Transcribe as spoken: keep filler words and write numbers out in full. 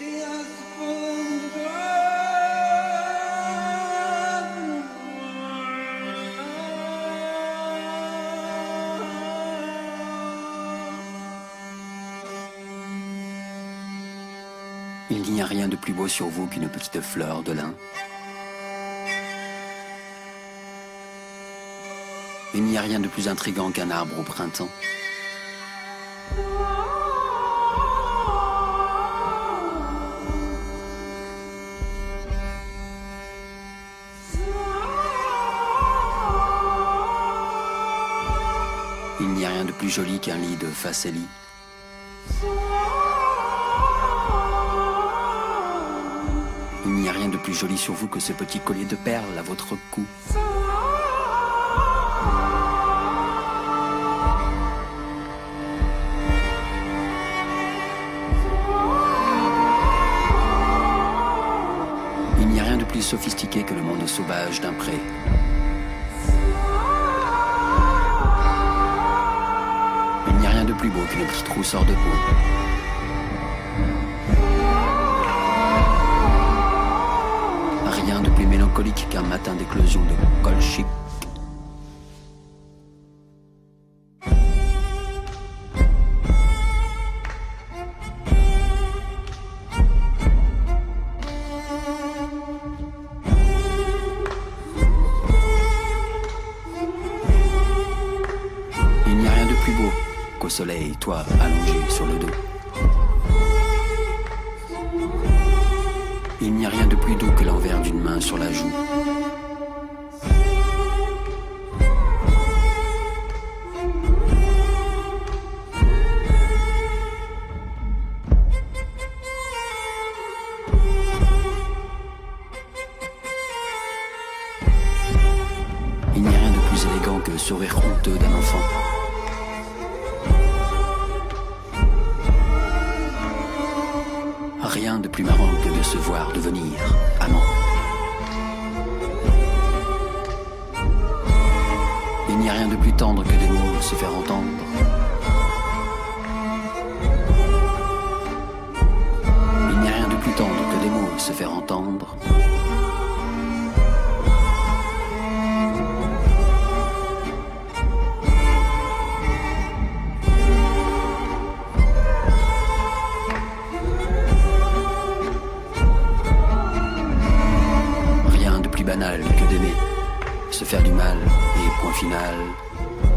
Il n'y a rien de plus beau sur vous qu'une petite fleur de lin. Il n'y a rien de plus intrigant qu'un arbre au printemps. Il n'y a rien de plus joli qu'un lit de facélie. Il n'y a rien de plus joli sur vous que ce petit collier de perles à votre cou. Il n'y a rien de plus sophistiqué que le monde sauvage d'un pré. Il n'y a rien de plus beau qu'une petite rousseur de peau. Rien de plus mélancolique qu'un matin d'éclosion de colchique. Il n'y a rien de plus beau qu'au soleil, toi allongé sur le dos. Il n'y a rien de plus doux que l'envers d'une main sur la joue. Il n'y a rien de plus élégant que le sourire honteux d'un enfant. Rien de plus marrant que de se voir devenir amant. Il n'y a rien de plus tendre que des mots se faire entendre. Il n'y a rien de plus tendre que des mots se faire entendre. Banal que d'aimer, se faire du mal et point final.